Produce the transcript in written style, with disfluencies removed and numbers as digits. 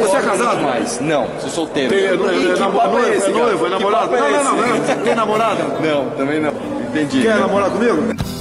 Você é casado? Mas não, sou solteiro. Tem namorada? Não. Tem namorada? Não, também não. Entendi. Quer namorar comigo?